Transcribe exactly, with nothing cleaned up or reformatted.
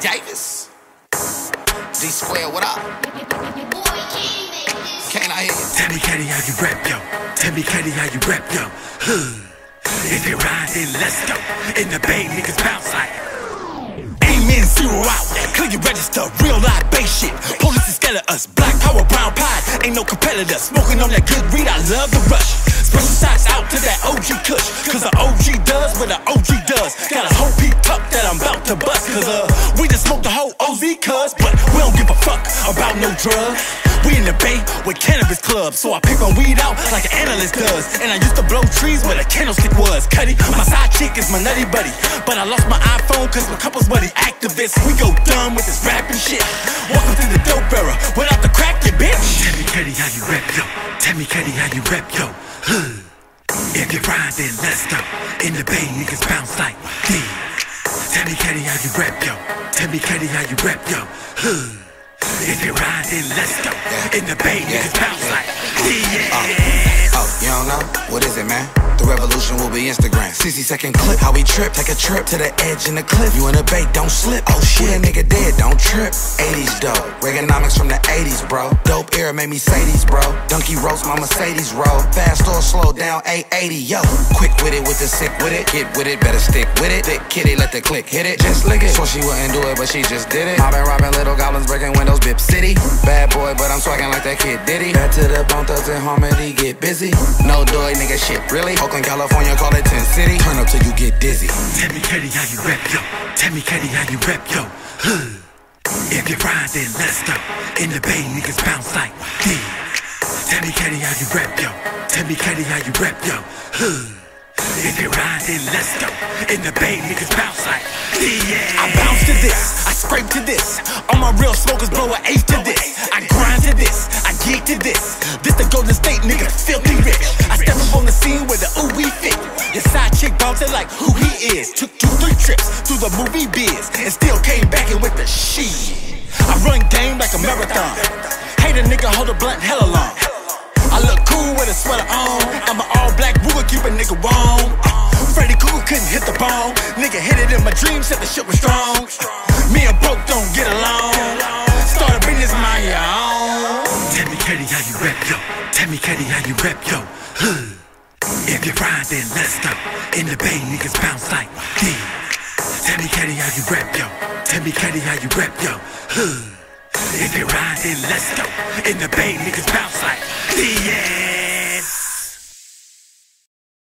Davis? D-Square, what up? Can't I hear you? Tell me, Kenny, how you rap, yo. Tell me, Kenny, how you rap, yo. If it ride, then let's go. In the bay, niggas bounce like amen, zero out. Clear your register, real life bass shit. Police is scared of us. Black power, brown pie. Ain't no competitor. Smoking on that good weed, I love the rush. Special shots out to that O G Kush. Cause the O G does what the O G does. Got a whole peep tuck that I'm about to bust. Cause uh, we just smoked the whole O Z cuz. But we don't give a fuck about no drugs. We in the bay with cannabis clubs. So I pick my weed out like an analyst does. And I used to blow trees where the candlestick was. Cutty, my side chick is my nutty buddy. But I lost my iPhone cause my couple's buddy activists. We go dumb with this rapping shit. Welcome to the dope era without the crack, you bitch. Tell me, Cutty, how you rap, yo. Tell me, Cutty, how you rap, yo. If you ride, then let's go. In the bay, niggas bounce like D. Tell me, Kenny, how you rap, yo. Tell me, Kenny, how you rap, yo. If you ride, then let's go. In the bay, niggas bounce like D. Oh, oh, you don't know? What is it, man? The revolution will be Instagram. sixty second clip, how we trip. Take a trip to the edge in the cliff. You in the bay, don't slip. Oh shit, a nigga dead, don't trip. eighties dope, Reaganomics from the eighties, bro. Dope era made me Sadies, bro. Donkey roast, my Mercedes roll. Fast or slow down, eight eighty, yo. Quick with it, with the sick with it. Get with it, better stick with it. Thick kitty, let the click hit it. Just lick it. So she wouldn't do it, but she just did it. I've been robbing little goblins, breaking windows, Bip City. Bad boy, but I'm swagging like that kid Diddy. Back to the bone thugs and harmony, get busy. No doy, nigga, shit, really? Oakland, California, call it Tin City. Turn up till you get dizzy. Tell me, Cutty, how you rap, yo. Tell me, Cutty, how you rap, yo. If you ride, then let's go. In the bay, niggas bounce like D. Tell me, Cutty, how you rap, yo. Tell me, Cutty, how you rap, yo. If you ride, then let's go. In the bay, niggas bounce like D. I bounce to this, I scrape to this. All my real smokers blow an eighth to this. I grind to this, I geek to this. This the Golden State, nigga, filthy rich. I step up on the scene with the ooh we fit. Your side chick bouncing like who he is. Took two, three trips through the movie biz and still came back and with the shit. I run game like a marathon. Hate a nigga hold a blunt hella long. I look cool with a sweater on. I'm an all black ruler, keep a nigga warm. Freddy Cool couldn't hit the bone. Nigga hit it in my dreams, said the shit was strong. Me and broke don't get along. Started business my own. Tell me, Cutty, how you rap, yo. Tell me, Cutty, how you rap, yo. If you ride, then let's go. In the bay, niggas bounce like D. Tell me, Kenny, how you rap, yo. Tell me, Kenny, how you rap, yo. If you ride, then let's go. In the bay, niggas bounce like D. Yeah.